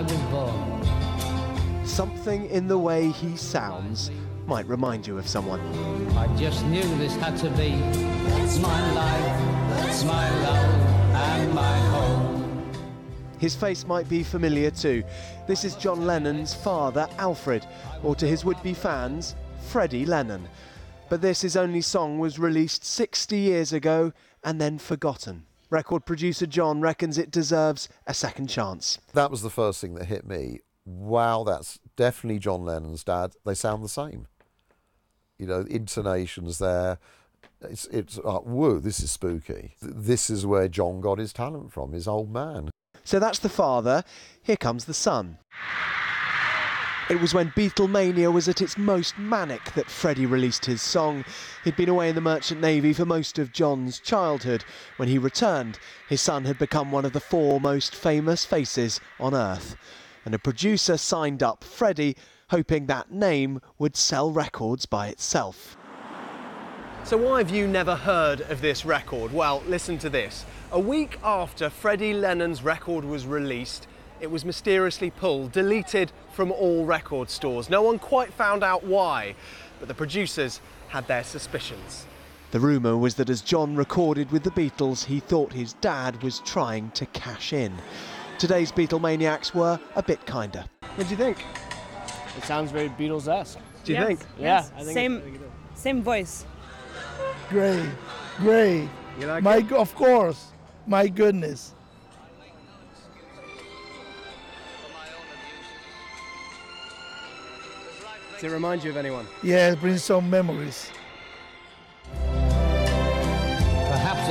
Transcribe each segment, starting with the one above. I was born. Something in the way he sounds might remind you of someone. I just knew this had to be. It's my life, it's my love, and my home. His face might be familiar too. This is John Lennon's father, Alfred, or to his would-be fans, Freddie Lennon. But this, his only song, was released 60 years ago and then forgotten. Record producer John reckons it deserves a second chance. That was the first thing that hit me. Wow, that's definitely John Lennon's dad. They sound the same. You know, intonations there. It's like, whoa, this is spooky. This is where John got his talent from, his old man. So that's the father. Here comes the son. It was when Beatlemania was at its most manic that Freddie released his song. He'd been away in the Merchant Navy for most of John's childhood. When he returned, his son had become one of the four most famous faces on Earth. And a producer signed up Freddie, hoping that name would sell records by itself. So why have you never heard of this record? Well, listen to this. A week after Freddie Lennon's record was released, it was mysteriously pulled, deleted from all record stores. No one quite found out why, but the producers had their suspicions. The rumour was that as John recorded with the Beatles, he thought his dad was trying to cash in. Today's Beatlemaniacs were a bit kinder. What do you think? It sounds very Beatles-esque. Do you think? Yes. Yeah, I think same voice. Great. You like it? Of course. My goodness. Does it remind you of anyone? Yeah, it brings some memories. Perhaps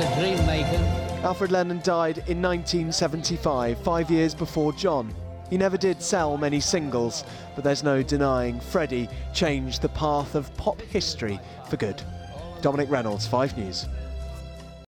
a dream maker. Alfred Lennon died in 1975, 5 years before John. He never did sell many singles, but there's no denying Freddie changed the path of pop history for good. Dominic Reynolds, 5 News.